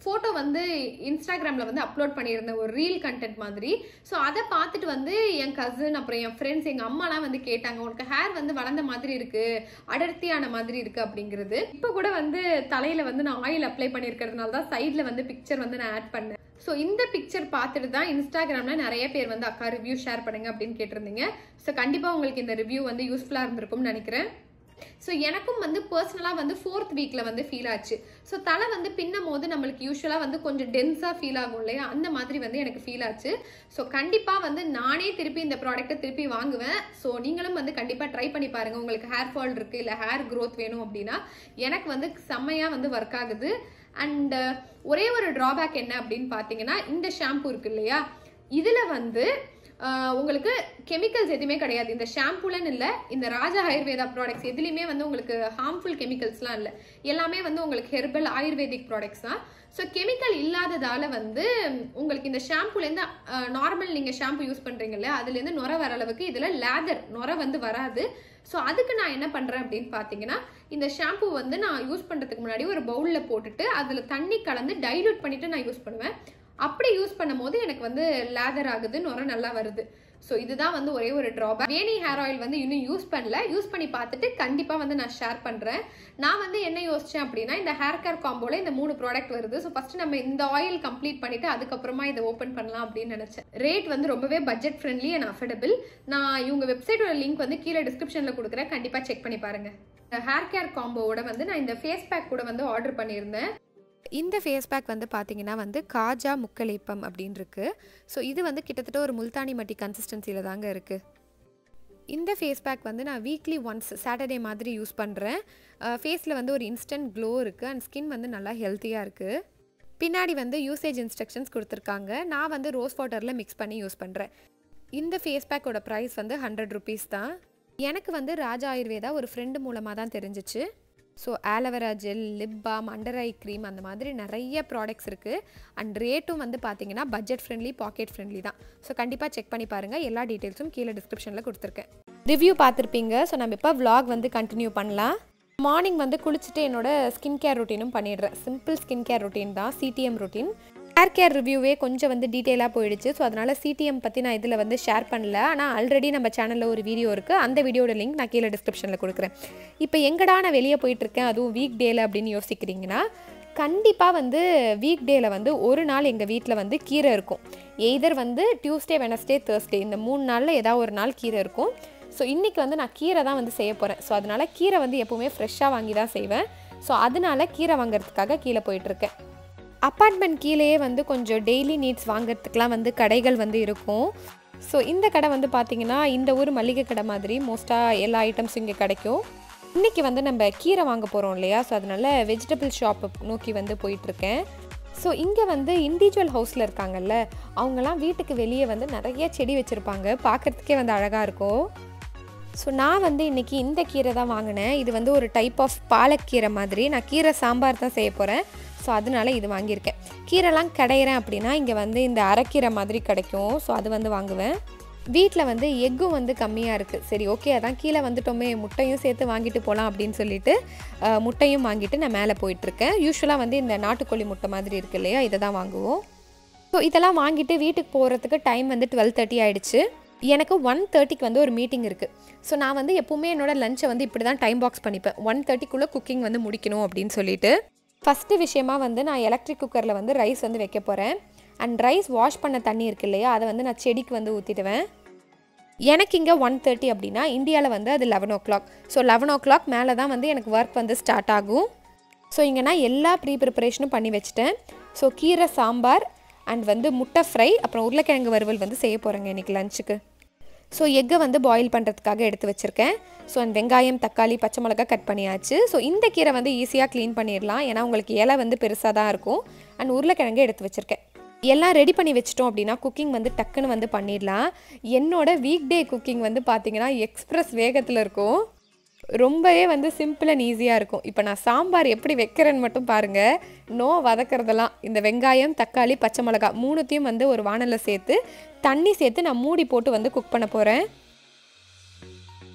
ஃபோட்டோ வந்து இன்ஸ்டாகிராமில் வந்து அப்லோட் பண்ணியிருந்தேன், ஒரு ரீல் கண்டென்ட் மாதிரி. ஸோ அதை பார்த்துட்டு வந்து என் கசின் அப்புறம் என் ஃப்ரெண்ட்ஸ் எங்கள் அம்மாலாம் வந்து கேட்டாங்க, உனக்கு ஹேர் வந்து வளர்ந்த மாதிரி இருக்குது, அடர்த்தியான மாதிரி இருக்குது அப்படிங்கிறது. இப்போ கூட வந்து தலையில் வந்து நான் ஆயில் அப்ளை பண்ணியிருக்கிறதுனால தான் சைடில் வந்து பிக்சர் வந்து நான் ஆட் பண்ணேன். ஸோ இந்த பிக்சர் பார்த்துட்டு தான் இன்ஸ்டாகிராமில் நிறைய பேர் வந்து அக்கா ரிவ்யூ ஷேர் பண்ணுங்க அப்படின்னு கேட்டிருந்தீங்க. ஸோ கண்டிப்பாக உங்களுக்கு இந்த ரிவ்யூ வந்து யூஸ்ஃபுல்லாக இருந்திருக்கும்னு நினைக்கிறேன். ஸோ எனக்கும் வந்து பர்சனலாக வந்து 4th வீக்கில் வந்து ஃபீல் ஆச்சு. ஸோ தலை வந்து பின்னும் போது நம்மளுக்கு யூஸ்வலாக வந்து கொஞ்சம் டென்ஸாக ஃபீல் ஆகும் இல்லையா, அந்த மாதிரி வந்து எனக்கு ஃபீல் ஆச்சு. ஸோ கண்டிப்பாக வந்து நானே திருப்பி இந்த ப்ராடக்ட்டை திருப்பி வாங்குவேன். ஸோ நீங்களும் வந்து கண்டிப்பாக ட்ரை பண்ணி பாருங்கள். உங்களுக்கு ஹேர் ஃபால் இருக்குது இல்லை ஹேர் க்ரோத் வேணும் அப்படின்னா எனக்கு வந்து செம்மையாக வந்து ஒர்க் ஆகுது. அண்ட் ஒரே ஒரு ட்ராபேக் என்ன அப்படின்னு பார்த்தீங்கன்னா இந்த ஷாம்பு இருக்குது இல்லையா, இதில் வந்து உங்களுக்கு கெமிக்கல்ஸ் எதுவுமே கிடையாது. இந்த ஷாம்புலன்னு இல்லை, இந்த ராஜா ஆயுர்வேதா ப்ராடக்ட்ஸ் எதுலேயுமே வந்து உங்களுக்கு ஹார்ம்ஃபுல் கெமிக்கல்ஸ்லாம் இல்லை, எல்லாமே வந்து உங்களுக்கு ஹெர்பல் ஆயுர்வேதிக் ப்ராடக்ட்ஸ் தான். ஸோ கெமிக்கல் இல்லாததால் வந்து உங்களுக்கு இந்த ஷாம்புலேருந்து நார்மல் நீங்கள் ஷாம்பு யூஸ் பண்ணுறீங்கல்ல அதுலேருந்து நுரை வர அளவுக்கு இதில் லேதர் நுரை வந்து வராது. ஸோ அதுக்கு நான் என்ன பண்ணுறேன் அப்படின்னு பார்த்தீங்கன்னா இந்த ஷாம்பு வந்து நான் யூஸ் பண்ணுறதுக்கு முன்னாடி ஒரு பவுலில் போட்டுட்டு அதில் தண்ணி கலந்து டைல்யூட் பண்ணிவிட்டு நான் யூஸ் பண்ணுவேன். அப்படி யூஸ் பண்ணும் போது எனக்கு வந்து லேதர் ஆகுதுன்னு ஒரு நல்லா வருது. ஸோ இதுதான் வந்து ஒரே ஒரு ட்ராபேக். வேணி ஹேர் ஆயில் வந்து இன்னும் யூஸ் பண்ணல, யூஸ் பண்ணி பார்த்துட்டு கண்டிப்பாக வந்து நான் ஷேர் பண்ணுறேன். நான் வந்து என்ன யோசித்தேன் அப்படின்னா இந்த ஹேர் கேர் காம்போவில் இந்த 3 ப்ராடக்ட் வருது. ஸோ ஃபஸ்ட்டு நம்ம இந்த ஆயில் கம்ப்ளீட் பண்ணிவிட்டு அதுக்கப்புறமா இதை ஓப்பன் பண்ணலாம் அப்படின்னு நினச்சேன். ரேட் வந்து ரொம்பவே பட்ஜெட் ஃப்ரெண்ட்லி அண்ட் அஃபோர்டபுள். நான் இவங்க வெப்சைட்டோட லிங்க் வந்து கீழே டிஸ்கிரிப்ஷனில் கொடுக்குறேன், கண்டிப்பாக செக் பண்ணி பாருங்கள். ஹேர் கேர் காம்போவோட வந்து நான் இந்த ஃபேஸ் பேக் கூட வந்து ஆர்டர் பண்ணியிருந்தேன். இந்த ஃபேஸ் பேக் வந்து பார்த்திங்கன்னா வந்து காஜா முக்கலேப்பம் அப்படின்னு இருக்குது. ஸோ இது வந்து கிட்டத்தட்ட ஒரு முல்தானி மட்டி கன்சிஸ்டன்சியில் தாங்க இருக்குது. இந்த ஃபேஸ் பேக் வந்து நான் வீக்லி ஒன்ஸ் சாட்டர்டே மாதிரி யூஸ் பண்ணுறேன். ஃபேஸில் வந்து ஒரு இன்ஸ்டன்ட் க்ளோ இருக்குது அண்ட் ஸ்கின் வந்து நல்லா ஹெல்த்தியாக இருக்குது. பின்னாடி வந்து யூசேஜ் இன்ஸ்ட்ரக்ஷன்ஸ் கொடுத்துருக்காங்க. நான் வந்து ரோஸ் வாட்டரில் மிக்ஸ் பண்ணி யூஸ் பண்ணுறேன். இந்த ஃபேஸ் பேக்கோட ப்ரைஸ் வந்து 100 rupees தான். எனக்கு வந்து ராஜா ஆயுர்வேதா ஒரு ஃப்ரெண்டு மூலமாக தான் தெரிஞ்சிச்சு. So aloe vera gel, lip balm, under eye cream, அந்த மாதிரி நிறைய ப்ராடக்ட்ஸ் இருக்குது. அண்ட் ரேட்டும் வந்து பார்த்தீங்கன்னா பட்ஜெட் ஃப்ரெண்ட்லி, பாக்கெட் ஃப்ரெண்ட்லி தான். ஸோ கண்டிப்பாக செக் பண்ணி பாருங்கள். எல்லா டீட்டெயில்ஸும் கீழே டிஸ்கிரிப்ஷனில் கொடுத்துருக்கேன். ரிவ்யூ பார்த்துருப்பீங்க. ஸோ நம்ம இப்போ vlog வந்து கண்டினியூ பண்ணலாம். மார்னிங் வந்து குளிச்சுட்டு என்னோடய ஸ்கின் கேர் ரொட்டீனும் பண்ணிடுறேன். சிம்பிள் ஸ்கின் கேர் ரொட்டீன் தான், சிடிஎம் ரொட்டீன். ஹேர் கேர் ரிவ்யூவே கொஞ்சம் வந்து டீட்டெயிலாக போயிடுச்சு. ஸோ அதனால் சிடிஎம் பற்றி நான் இதில் வந்து ஷேர் பண்ணல. ஆனால் ஆல்ரெடி நம்ம சேனலில் ஒரு வீடியோ இருக்குது, அந்த வீடியோட லிங்க் நான் கீழே டிஸ்கிரிப்ஷனில் கொடுக்குறேன். இப்போ எங்கடா நான் வெளியே போயிட்டுருக்கேன் அதுவும் வீக் டேயில் அப்படின்னு யோசிக்கிறீங்கன்னா கண்டிப்பாக வந்து வீக் டேயில் வந்து ஒரு நாள் எங்கள் வீட்டில் வந்து கீரை இருக்கும். எய்தர் வந்து டியூஸ்டே, வெனஸ்டே, தேர்ஸ்டே இந்த 3 நாளில் ஏதாவது ஒரு நாள் கீரை இருக்கும். ஸோ இன்றைக்கி வந்து நான் கீரை தான் வந்து செய்ய போகிறேன். ஸோ அதனால் கீரை வந்து எப்போவுமே ஃப்ரெஷ்ஷாக வாங்கி தான் செய்வேன். ஸோ அதனால் கீரை வாங்கிறதுக்காக கீழே போயிட்டுருக்கேன். அப்பார்ட்மெண்ட் கீழேயே வந்து கொஞ்சம் டெய்லி நீட்ஸ் வாங்கிறதுக்கெலாம் வந்து கடைகள் வந்து இருக்கும். ஸோ இந்த கடை வந்து பார்த்திங்கன்னா இந்த ஊர் மளிகை கடை மாதிரி மோஸ்ட்டாக எல்லா ஐட்டம்ஸும் இங்கே கிடைக்கும். இன்றைக்கி வந்து நம்ம கீரை வாங்க போகிறோம் இல்லையா, ஸோ அதனால் வெஜிடபிள் ஷாப்பை நோக்கி வந்து போயிட்டுருக்கேன். ஸோ இங்கே வந்து இண்டிவிஜுவல் ஹவுஸில் இருக்காங்கல்ல அவங்களாம் வீட்டுக்கு வெளியே வந்து நிறைய செடி வச்சுருப்பாங்க, பார்க்குறதுக்கே வந்து அழகாக இருக்கும். ஸோ நான் வந்து இன்றைக்கி இந்த கீரை தான் வாங்கினேன். இது வந்து ஒரு டைப் ஆஃப் பாலக்கீரை மாதிரி. நான் கீரை சாம்பார் தான் செய்ய போகிறேன். ஸோ அதனால் இது வாங்கியிருக்கேன். கீரைலாம் கடையிறேன் அப்படின்னா இங்கே வந்து இந்த அரைக்கீரை மாதிரி கிடைக்கும், ஸோ அது வந்து வாங்குவேன். வீட்டில் வந்து எக்கும் வந்து கம்மியாக இருக்குது, சரி ஓகே அதான் கீழே வந்துட்டோமே முட்டையும் சேர்த்து வாங்கிட்டு போகலாம் அப்படின்னு சொல்லிட்டு முட்டையும் வாங்கிட்டு நான் மேலே போயிட்டுருக்கேன். யூஸ்வலாக வந்து இந்த நாட்டுக்கோழி முட்டை மாதிரி இருக்கு இல்லையா, இதை தான் வாங்குவோம். ஸோ இதெல்லாம் வாங்கிட்டு வீட்டுக்கு போகிறதுக்கு டைம் வந்து 12:30 ஆகிடுச்சு. எனக்கு 1:30க்கு வந்து ஒரு மீட்டிங் இருக்குது. ஸோ நான் வந்து எப்போவுமே என்னோடய லஞ்சை வந்து இப்படி தான் டைம் பாக்ஸ் பண்ணிப்பேன், 1:30க்குள்ளே குக்கிங் வந்து முடிக்கணும் அப்படின்னு சொல்லிட்டு. ஃபஸ்ட்டு விஷயமா வந்து நான் எலக்ட்ரிக் குக்கரில் வந்து ரைஸ் வந்து வைக்க போகிறேன். அண்ட் ரைஸ் வாஷ் பண்ண தண்ணி இருக்கு இல்லையா, அதை வந்து நான் செடிக்கு வந்து ஊற்றிடுவேன். எனக்கு இங்கே 1:30 அப்படின்னா இந்தியாவில் வந்து அது 11 o'clock. ஸோ 11 o'clock மேலே தான் வந்து எனக்கு ஒர்க் வந்து ஸ்டார்ட் ஆகும். ஸோ இங்கே நான் எல்லா ப்ரிப்ரேஷனும் பண்ணி வச்சுட்டேன். ஸோ கீரை சாம்பார் அண்ட் வந்து முட்டை ஃப்ரை அப்புறம் உருளைக்கிழங்கு வறுவல் வந்து செய்ய போகிறேங்க இன்றைக்கி லஞ்சுக்கு. ஸோ எக்கை வந்து பாயில் பண்ணுறதுக்காக எடுத்து வச்சுருக்கேன். ஸோ அந்த வெங்காயம் தக்காளி பச்சை மிளகா கட் பண்ணியாச்சு. ஸோ இந்த கீரை வந்து ஈஸியாக க்ளீன் பண்ணிடலாம், ஏன்னா உங்களுக்கு இலை வந்து பெருசாக தான் இருக்கும். அண்ட் உருளைக்கிழங்கு எடுத்து வச்சுருக்கேன். எல்லாம் ரெடி பண்ணி வச்சிட்டோம் அப்படின்னா குக்கிங் வந்து டக்குன்னு வந்து பண்ணிடலாம். என்னோடய வீக் டே குக்கிங் வந்து பார்த்திங்கன்னா எக்ஸ்ப்ரெஸ் வேகத்தில் இருக்கும், ரொம்பவே வந்து சிம்பிள் அண்ட் ஈஸியாக இருக்கும். இப்போ நான் சாம்பார் எப்படி வைக்கிறேன்னு மட்டும் பாருங்கள். வதக்கிறதெல்லாம் இந்த வெங்காயம் தக்காளி பச்சை மிளகா 3த்தையும் வந்து ஒரு வானலில் சேர்த்து தண்ணி சேர்த்து நான் மூடி போட்டு வந்து குக் பண்ண போகிறேன்.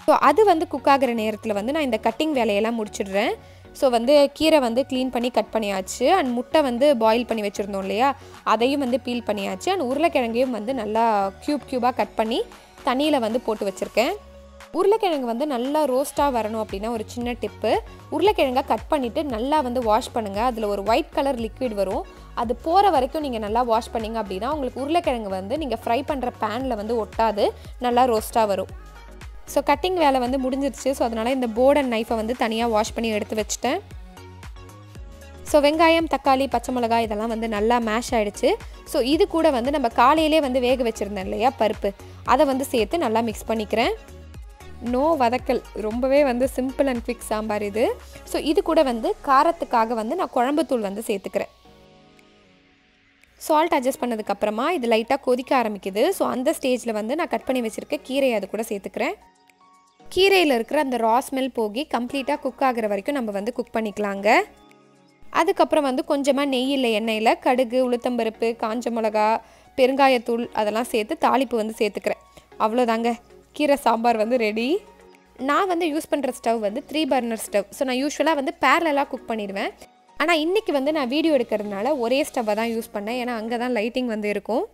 ஸோ அது வந்து குக் ஆகிற நேரத்தில் வந்து நான் இந்த கட்டிங் வேலையெல்லாம் முடிச்சிடுறேன். ஸோ வந்து கீரை வந்து க்ளீன் பண்ணி கட் பண்ணியாச்சு. அண்ட் முட்டை வந்து பாயில் பண்ணி வச்சுருந்தோம் இல்லையா, அதையும் வந்து பீல் பண்ணியாச்சு. அண்ட் உருளைக்கிழங்கையும் வந்து நல்லா க்யூபாக கட் பண்ணி தண்ணியில் வந்து போட்டு வச்சுருக்கேன். உருளைக்கிழங்கு வந்து நல்லா ரோஸ்ட்டாக வரணும் அப்படின்னா ஒரு சின்ன டிப்பு, உருளைக்கிழங்கை கட் பண்ணிவிட்டு நல்லா வந்து வாஷ் பண்ணுங்கள். அதில் ஒரு ஒயிட் கலர் லிக்விட் வரும், அது போகிற வரைக்கும் நீங்கள் நல்லா வாஷ் பண்ணிங்க அப்படின்னா உங்களுக்கு உருளைக்கிழங்கு வந்து நீங்கள் ஃப்ரை பண்ணுற பேனில் வந்து ஒட்டாது, நல்லா ரோஸ்ட்டாக வரும். ஸோ கட்டிங் வேலை வந்து முடிஞ்சிருச்சு. ஸோ அதனால் இந்த போர்ட் அண்ட் நைஃபை வந்து தனியாக வாஷ் பண்ணி எடுத்து வச்சுட்டேன். ஸோ வெங்காயம் தக்காளி பச்சை மிளகாய் இதெல்லாம் வந்து நல்லா மேஷ் ஆகிடுச்சு. ஸோ இது கூட வந்து நம்ம காலையிலே வந்து வேக வச்சுருந்தேன் இல்லையா பருப்பு, அதை வந்து சேர்த்து நல்லா மிக்ஸ் பண்ணிக்கிறேன். வதக்கல், ரொம்பவே வந்து சிம்பிள் அண்ட் குவிக் சாம்பார் இது. ஸோ இது கூட வந்து காரத்துக்காக வந்து நான் குழம்புத்தூள் வந்து சேர்த்துக்கிறேன். சால்ட் அட்ஜஸ்ட் பண்ணதுக்கப்புறமா இது லைட்டாக கொதிக்க ஆரம்பிக்குது. ஸோ அந்த ஸ்டேஜில் வந்து நான் கட் பண்ணி வச்சுருக்க கீரையை அது கூட சேர்த்துக்கிறேன். கீரையில் இருக்கிற அந்த ரா ஸ்மெல் போகி கம்ப்ளீட்டாக குக் ஆகிற வரைக்கும் நம்ம வந்து குக் பண்ணிக்கலாங்க. அதுக்கப்புறம் வந்து கொஞ்சமாக நெய்யில் எண்ணெயில் கடுகு உளுத்தம்பருப்பு காஞ்ச மிளகா பெருங்காயத்தூள் அதெல்லாம் சேர்த்து தாளிப்பு வந்து சேர்த்துக்கிறேன். அவ்வளோதாங்க, கீரை சாம்பார் வந்து ரெடி. நான் வந்து யூஸ் பண்ணுற ஸ்டவ் வந்து 3 burner ஸ்டவ். ஸோ நான் யூஸ்வலாக வந்து பேரலாக குக் பண்ணிடுவேன், ஆனால் இன்றைக்கி வந்து நான் வீடியோ எடுக்கிறதுனால ஒரே ஸ்டவ்வை தான் யூஸ் பண்ணேன், ஏன்னா அங்கே தான் லைட்டிங் வந்து இருக்கும்.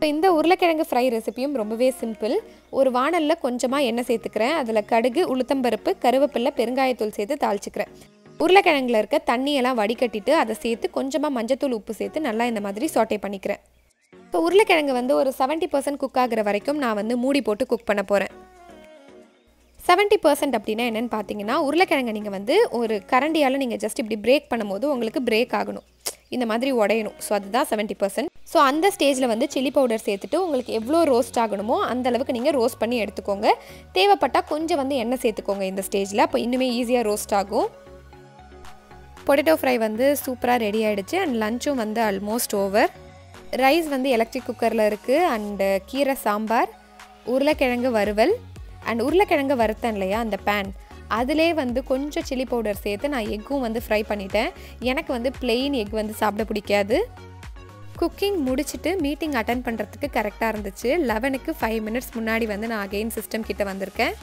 இப்போ இந்த உருளைக்கிழங்கு ஃப்ரை ரெசிபியும் ரொம்பவே சிம்பிள். ஒரு வானலில் கொஞ்சமாக எண்ணெய் சேர்த்துக்கிறேன், அதில் கடுகு உளுத்தம்பருப்பு கருவேப்பிலை பெருங்காயத்தூள் சேர்த்து தாளிச்சுக்கிறேன். உருளைக்கிழங்குல இருக்க தண்ணியெல்லாம் வடிகட்டிட்டு அதை சேர்த்து கொஞ்சமாக மஞ்சத்தூள் உப்பு சேர்த்து நல்லா இந்த மாதிரி சாட்டே பண்ணிக்கிறேன். இப்போ உருளைக்கிழங்கு வந்து ஒரு 70% குக் ஆகிற வரைக்கும் நான் வந்து மூடி போட்டு குக் பண்ண போகிறேன். 70% அப்படின்னா என்னென்னு பார்த்தீங்கன்னா, உருளைக்கிழங்கை நீங்கள் வந்து ஒரு கரண்டியால் நீங்கள் ஜஸ்ட் இப்படி பிரேக் பண்ணும்போது உங்களுக்கு பிரேக் ஆகணும், இந்த மாதிரி உடையணும். ஸோ அதுதான் 70%. ஸோ அந்த ஸ்டேஜில் வந்து சில்லி பவுடர் சேர்த்துட்டு உங்களுக்கு எவ்வளோ ரோஸ்ட் ஆகணுமோ அந்தளவுக்கு நீங்கள் ரோஸ்ட் பண்ணி எடுத்துக்கோங்க. தேவைப்பட்டால் கொஞ்சம் வந்து எண்ணெய் சேர்த்துக்கோங்க இந்த ஸ்டேஜில், அப்போ இன்னுமே ஈஸியாக ரோஸ்ட் ஆகும். பொட்டேட்டோ ஃப்ரை வந்து சூப்பராக ரெடி ஆகிடுச்சு. அண்ட் லஞ்சும் வந்து ஆல்மோஸ்ட் ஓவர். ரைஸ் வந்து எலக்ட்ரிக் குக்கரில் இருக்குது. அண்டு கீரை சாம்பார், உருளைக்கிழங்கு வறுவல், அண்ட் உருளைக்கிழங்கு வறுத்தேன் இல்லையா அந்த பேன், அதிலே வந்து கொஞ்சம் சில்லி பவுடர் சேர்த்து நான் எக்கும் வந்து ஃப்ரை பண்ணிட்டேன். எனக்கு வந்து பிளெயின் எக் வந்து சாப்பிட பிடிக்காது. குக்கிங் முடிச்சுட்டு மீட்டிங் அட்டன் பண்ணுறதுக்கு கரெக்டாக இருந்துச்சு. 11க்கு 5 minutes முன்னாடி வந்து நான் அகெயின் சிஸ்டம் கிட்டே வந்திருக்கேன்.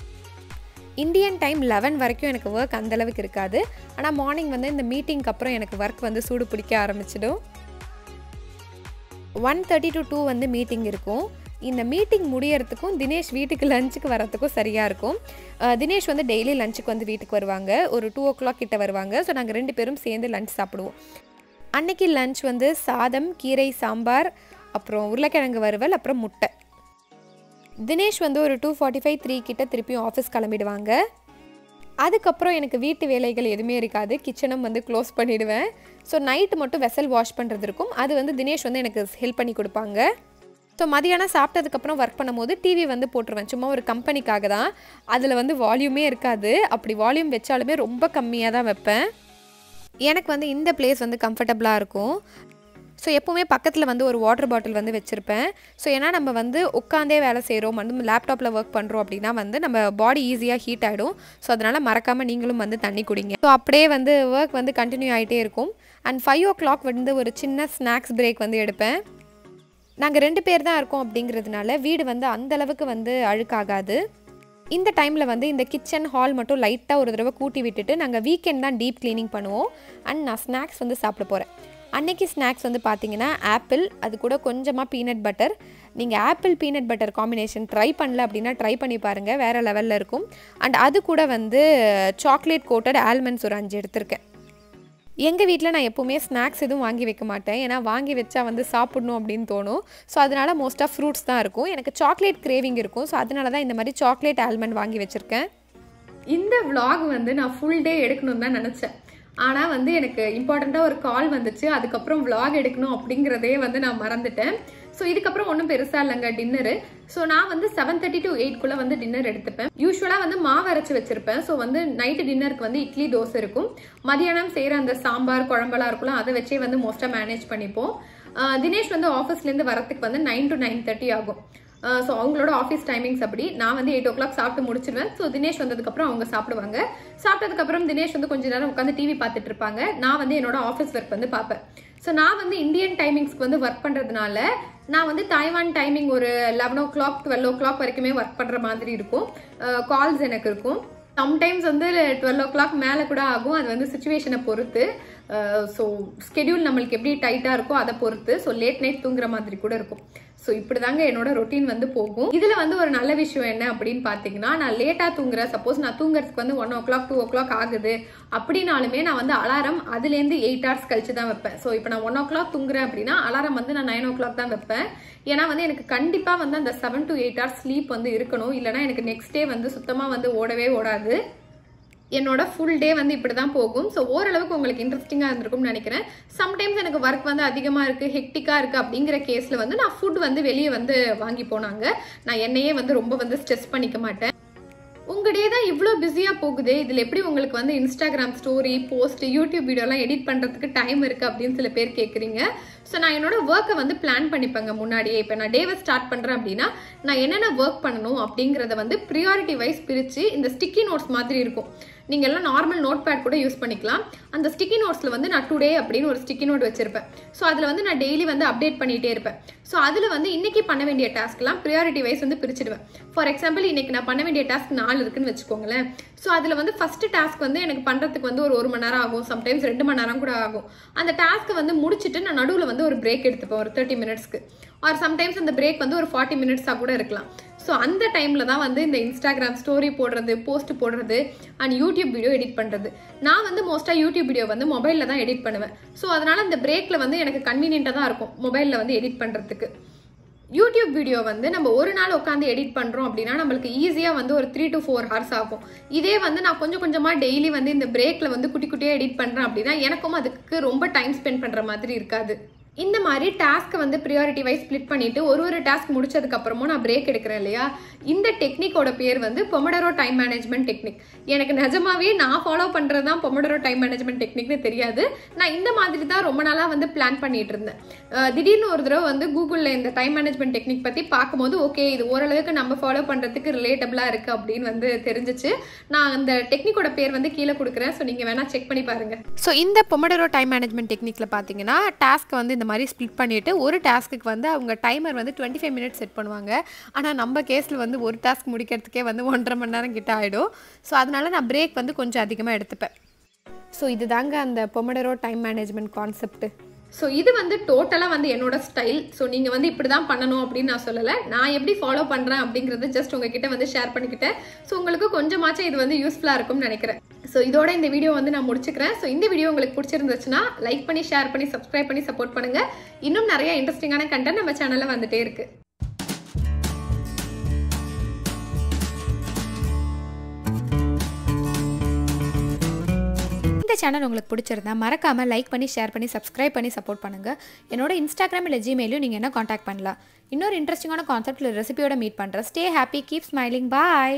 இந்தியன் டைம் 11 வரைக்கும் எனக்கு ஒர்க் அந்தளவுக்கு இருக்காது, ஆனால் மார்னிங் வந்து இந்த மீட்டிங்க்கு அப்புறம் எனக்கு ஒர்க் வந்து சூடு பிடிக்க ஆரம்பிச்சிடும். 1:30 to 2 வந்து மீட்டிங் இருக்கும். இந்த மீட்டிங் முடியறதுக்கும் தினேஷ் வீட்டுக்கு லஞ்சுக்கு வரத்துக்கும் சரியாக இருக்கும். தினேஷ் வந்து டெய்லி லஞ்சுக்கு வந்து வீட்டுக்கு வருவாங்க, ஒரு 2 o'clock கிட்ட வருவாங்க. ஸோ நாங்கள் 2 பேரும் சேர்ந்து லஞ்ச் சாப்பிடுவோம். அன்றைக்கி லஞ்ச் வந்து சாதம் கீரை சாம்பார் அப்புறம் உருளைக்கிழங்கு வறுவல் அப்புறம் முட்டை. தினேஷ் வந்து ஒரு 2:45 3 கிட்ட திருப்பியும் ஆஃபீஸ் கிளம்பிடுவாங்க. அதுக்கப்புறம் எனக்கு வீட்டு வேலைகள் எதுவுமே இருக்காது, கிச்சனும் வந்து க்ளோஸ் பண்ணிவிடுவேன். ஸோ நைட்டு மட்டும் வெசல் வாஷ் பண்ணுறது இருக்கும், அது வந்து தினேஷ் வந்து எனக்கு ஹெல்ப் பண்ணி கொடுப்பாங்க. ஸோ மதியானம் சாப்பிட்டதுக்கப்புறம் ஒர்க் பண்ணும்போது டிவி வந்து போட்டுருவேன், சும்மா ஒரு கம்பெனிக்காக தான். அதில் வந்து வால்யூமே இருக்காது, அப்படி வால்யூம் வச்சாலுமே ரொம்ப கம்மியாக தான் வைப்பேன். எனக்கு வந்து இந்த பிளேஸ் வந்து கம்ஃபர்டபுளாக இருக்கும். ஸோ எப்போவுமே பக்கத்தில் வந்து ஒரு வாட்டர் பாட்டில் வந்து வச்சுருப்பேன். ஸோ ஏன்னா நம்ம வந்து உட்காந்தே வேலை செய்கிறோம், வந்து லேப்டாப்பில் ஒர்க் பண்ணுறோம் அப்படின்னா வந்து நம்ம பாடி ஈஸியாக ஹீட் ஆகிடும். ஸோ அதனால் மறக்காமல் நீங்களும் வந்து தண்ணி குடிங்க. ஸோ அப்படியே வந்து ஒர்க் வந்து கண்டினியூ ஆகிட்டே இருக்கும். and 5 o'clock வந்து ஒரு சின்ன ஸ்நாக்ஸ் பிரேக் வந்து எடுப்பேன். நாங்க ரெண்டு பேர் தான் இருக்கோம் அப்படிங்கிறதுனால வீடு வந்து அந்த அளவுக்கு வந்து அழுக்காகாது. இந்த டைம்ல வந்து இந்த கிச்சன் ஹால் மட்டும் லைட்டா ஒரு தடவை கூட்டி விட்டுட்டு நாங்க வீக்கெண்ட் தான் டீப் க்ளீனிங் பண்ணுவோம். அண்ட் நான் ஸ்நாக்ஸ் வந்து சாப்பிட போறேன். அன்னைக்கு ஸ்நாக்ஸ் வந்து பார்த்தீங்கன்னா ஆப்பிள், அது கூட கொஞ்சமாக பீனட் பட்டர். நீங்கள் apple peanut butter combination try பண்ணல அப்படின்னா ட்ரை பண்ணி பாருங்கள், வேறு லெவலில் இருக்கும். அண்ட் அது கூட வந்து சாக்லேட் கோட்டட் ஆல்மண்ட்ஸ் ஒரு 5 எடுத்திருக்கேன். எங்கள் வீட்டில் நான் எப்போவுமே ஸ்நாக்ஸ் எதுவும் வாங்கி வைக்க மாட்டேன், ஏன்னா வாங்கி வச்சா வந்து சாப்பிடணும் அப்படின்னு தோணும். ஸோ அதனால் மோஸ்ட்டாக ஃப்ரூட்ஸ் தான் இருக்கும். எனக்கு சாக்லேட் கிரேவிங் இருக்கும், ஸோ அதனால தான் இந்த மாதிரி சாக்லேட் ஆல்மண்ட் வாங்கி வச்சுருக்கேன். இந்த விளாக் வந்து நான் ஃபுல் டே எடுக்கணும்னு தான் நினச்சேன், ஆனால் வந்து எனக்கு இம்பார்ட்டண்ட்டாக ஒரு கால் வந்துச்சு. அதுக்கப்புறம் விளாக் எடுக்கணும் அப்படிங்கிறதே வந்து நான் மறந்துட்டேன். ஸோ இதுக்கப்புறம் ஒன்றும் பெருசாக இல்லைங்க டின்னரு. ஸோ நான் வந்து 7:30 to 8 வந்து டின்னர் எடுத்துப்பேன். யூஸ்வலாக வந்து மாவு அரைச்சி வச்சுருப்பேன். ஸோ வந்து நைட்டு டின்னருக்கு வந்து இட்லி தோசை இருக்கும். மதியானம் செய்கிற அந்த சாம்பார் குழம்பெல்லாம் இருக்கலாம், அதை வச்சே வந்து மோஸ்ட்டாக மேனேஜ் பண்ணிப்போம். தினேஷ் வந்து ஆஃபீஸ்லேருந்து வரத்துக்கு வந்து 9 to 9:30 ஆகும். ஸோ அவங்களோட ஆஃபீஸ் டைமிங்ஸ் அப்படி. நான் வந்து 8 o'clock சாப்பிட்டு முடிச்சிடுவேன். ஸோ தினேஷ் வந்ததுக்கப்புறம் அவங்க சாப்பிடுவாங்க. சாப்பிட்டதுக்கப்புறம் தினேஷ் வந்து கொஞ்ச நேரம் உட்காந்து டிவி பார்த்துட்டு இருப்பாங்க. நான் வந்து என்னோட ஆஃபீஸ் ஒர்க் வந்து பார்ப்பேன். ஸோ நான் வந்து இந்தியன் டைமிங்ஸ்க்கு வந்து ஒர்க் பண்ணுறதுனால நான் வந்து தைவான் டைமிங் ஒரு 11 o'clock 12 o'clock வரைக்குமே ஒர்க் பண்ணுற மாதிரி இருக்கும். கால்ஸ் எனக்கு இருக்கும். சம்டைம்ஸ் வந்து 12 o'clock மேலே கூட ஆகும். அது வந்து சுச்சுவேஷனை பொறுத்து. ஸோ ஸ்கெடியூல் நம்மளுக்கு எப்படி டைட்டாக இருக்கோ அதை பொறுத்து. ஸோ லேட் நைட் தூங்குற மாதிரி கூட இருக்கும். ஸோ இப்படி தாங்க என்னோட ரொட்டீன் வந்து போகும். இதில் வந்து ஒரு நல்ல விஷயம் என்ன அப்படின்னு பார்த்தீங்கன்னா, நான் லேட்டாக தூங்குறேன். சப்போஸ் நான் தூங்குறதுக்கு வந்து 1 o'clock 2 o'clock ஆகுது அப்படின்னாலுமே நான் வந்து அலாரம் அதுலேருந்து 8 hours கழிச்சு தான் வைப்பேன். ஸோ இப்போ நான் 1 o'clock தூங்குறேன் அப்படின்னா அலாரம் வந்து நான் 9 o'clock தான் வைப்பேன். ஏன்னா வந்து எனக்கு கண்டிப்பாக வந்து அந்த 7 to 8 hours ஸ்லீப் வந்து இருக்கணும். இல்லைனா எனக்கு நெக்ஸ்ட் டே வந்து சுத்தமாக வந்து ஓடவே ஓடாது. என்னோட ஃபுல் டே வந்து இப்படி தான் போகும். ஸோ ஓரளவுக்கு உங்களுக்கு இன்ட்ரெஸ்டிங்காக இருந்திருக்கும்னு நினைக்கிறேன். சம்டைம்ஸ் எனக்கு ஒர்க் வந்து அதிகமாக இருக்குது, ஹெக்டிக்காக இருக்குது அப்படிங்கிற கேஸில் வந்து நான் ஃபுட் வந்து வெளியே வந்து வாங்கி போனாங்க. நான் என்னையே வந்து ரொம்ப வந்து ஸ்ட்ரெஸ் பண்ணிக்க மாட்டேன். உங்கள் டே தான் இவ்வளோ பிஸியாக போகுது, இதில் எப்படி உங்களுக்கு வந்து இன்ஸ்டாகிராம் ஸ்டோரி, போஸ்ட், யூடியூப் வீடியோலாம் எடிட் பண்ணுறதுக்கு டைம் இருக்குது அப்படின்னு சில பேர் கேட்குறீங்க. ஸோ நான் என்னோட ஒர்க்கை வந்து பிளான் பண்ணிப்பேங்க முன்னாடியே. இப்போ நான் டேவை ஸ்டார்ட் பண்ணுறேன் அப்படின்னா நான் என்னென்ன ஒர்க் பண்ணணும் அப்படிங்கிறத வந்து ப்ரியாரிட்டி வைஸ் பிரித்து, இந்த ஸ்டிக்கி நோட்ஸ் மாதிரி இருக்கும், நீங்கள் எல்லாம் நார்மல் நோட் பேட் கூட யூஸ் பண்ணிக்கலாம். அந்த ஸ்டிக்கி நோட்ஸில் வந்து நான் டுடே அப்படின்னு ஒரு ஸ்டிக்கி நோட் வச்சுருப்பேன். ஸோ அதில் வந்து நான் டெய்லி வந்து அப்டேட் பண்ணிகிட்டே இருப்பேன். ஸோ அதில் வந்து இன்றைக்கி பண்ண வேண்டிய டாஸ்க்லாம் ப்ரியாரிட்டி வைஸ் வந்து பிரிச்சுடுவேன். ஃபார் எக்ஸாம்பிள் இன்றைக்கி நான் பண்ண வேண்டிய டாஸ்க் 4 இருக்குன்னு வச்சுக்கோங்களேன். ஸோ அதில் வந்து ஃபஸ்ட்டு டாஸ்க் வந்து எனக்கு பண்ணுறதுக்கு வந்து ஒரு 1 மணி நேரம் ஆகும், சம்டைம்ஸ் 2 மணி நேரம் கூட ஆகும். அந்த டாஸ்க்கை வந்து முடிச்சுட்டு நான் நடுவில் வந்து ஒரு பிரேக் எடுத்துப்பேன், ஒரு 30 minutesக்கு. ஆர் சம்டைம்ஸ் அந்த பிரேக் வந்து ஒரு 40 minutesஸாக கூட இருக்கலாம். ஸோ அந்த டைமில் தான் வந்து இந்த இன்ஸ்டாகிராம் ஸ்டோரி போடுறது, போஸ்ட் போடுறது, அண்ட் யூடியூப் வீடியோ எடிட் பண்ணுறது. நான் வந்து மோஸ்ட்டாக யூடியூப் வீடியோ வந்து மொபைலில் தான் எடிட் பண்ணுவேன். ஸோ அதனால் அந்த பிரேக்கில் வந்து எனக்கு கன்வீனியண்ட்டாக தான் இருக்கும் மொபைலில் வந்து எடிட் பண்ணுறதுக்கு. யூடியூப் வீடியோ வந்து நம்ம ஒரு நாள் உட்காந்து எடிட் பண்ணுறோம் அப்படின்னா நம்மளுக்கு ஈஸியாக வந்து ஒரு 3 to 4 hours ஆகும். இதே வந்து நான் கொஞ்சம் கொஞ்சமாக டெய்லி வந்து இந்த பிரேக்கில் வந்து குட்டி குட்டியாக எடிட் பண்ணுறேன் அப்படின்னா எனக்கும் அதுக்கு ரொம்ப டைம் ஸ்பெண்ட் பண்ணுற மாதிரி இருக்காது. இந்த மாதிரி டாஸ்க்கை வந்து ப்ரியாரிட்டி வைஸ் ஸ்ப்ளிட் பண்ணிவிட்டு ஒரு டாஸ்க் முடிச்சதுக்கப்புறமும் நான் பிரேக் எடுக்கிறேன் இல்லையா. இந்த டெக்னிக்கோட பேர் வந்து பொமடரோ டைம் மேனேஜ்மெண்ட் டெக்னிக். எனக்கு நிஜமாவே நான் ஃபாலோ பண்ணுறது தான் பொமடரோ டைம் மேனேஜ்மெண்ட் டெக்னிக்னு தெரியாது. நான் இந்த மாதிரி தான் ரொம்ப நாளாக வந்து பிளான் பண்ணிகிட்டு இருந்தேன். திடீர்னு ஒரு தடவை வந்து கூகுளில் இந்த டைம் மேனேஜ்மெண்ட் டெக்னிக் பற்றி பார்க்கும்போது ஓகே இது ஓரளவுக்கு நம்ம ஃபாலோ பண்ணுறதுக்கு ரிலேட்டபிளாக இருக்குது அப்படின்னு வந்து தெரிஞ்சிச்சு. நான் அந்த டெக்னிக்கோட பேர் வந்து கீழே கொடுக்குறேன். ஸோ நீங்கள் வேணால் செக் பண்ணி பாருங்கள். ஸோ இந்த பொமடரோ டைம் மேனேஜ்மெண்ட் டெக்னிக்கில் பார்த்தீங்கன்னா டாஸ்க் வந்து மாதிரி ஸ்பிளிட் பண்ணிட்டு ஒரு டாஸ்க்கு வந்து அவங்க டைமர் வந்து 25 minutes செட் பண்ணுவாங்க. ஆனால் நம்ம கேஸில் வந்து ஒரு டாஸ்க் முடிக்கிறதுக்கே வந்து 1.5 மணி நேரம் கிட்ட ஆகிடும். ஸோ அதனால நான் பிரேக் வந்து கொஞ்சம் அதிகமாக எடுத்துப்பேன். ஸோ இது தாங்க அந்த பொமடரோ டைம் மேனேஜ்மெண்ட் கான்செப்ட். ஸோ இது வந்து டோட்டலாக வந்து என்னோட ஸ்டைல். ஸோ நீங்கள் வந்து இப்படி தான் பண்ணணும் அப்படின்னு நான் சொல்லலை, நான் எப்படி ஃபாலோ பண்ணுறேன் அப்படிங்கிறத ஜஸ்ட் உங்ககிட்ட வந்து ஷேர் பண்ணிக்கிட்டேன். ஸோ உங்களுக்கு கொஞ்சமாச்சும் இது வந்து யூஸ்ஃபுல்லாக இருக்கும்னு நினைக்கிறேன். ஸோ இதோட இந்த வீடியோ வந்து நான் முடிச்சுக்கிறேன். ஸோ இந்த வீடியோ உங்களுக்கு பிடிச்சிருந்துச்சுன்னா லைக் பண்ணி, ஷேர் பண்ணி, சப்ஸ்கிரைப் பண்ணி சப்போர்ட் பண்ணுங்கள். இன்னும் நிறைய இன்ட்ரெஸ்டிங்கான கண்டென்ட் நம்ம சேனலில் வந்துட்டே இருக்குது. இந்த சேனல் உங்களுக்கு பிடிச்சிருந்தா மறக்காமல் லைக் பண்ணி, ஷேர் பண்ணி, சப்ஸ்கிரைப் பண்ணி சப்போர்ட் பண்ணுங்கள். என்னோட இன்ஸ்டாகிராம் இல்லை ஜிமெயிலையும் நீங்கள் என்ன காண்டாக்ட் பண்ணலாம். இன்னொரு இன்ட்ரெஸ்டிங்கான கான்செப்டில் ரெசிபியோட மீட் பண்ணுறேன். ஸ்டே ஹாப்பி, கீப் ஸ்மைலிங், பாய்.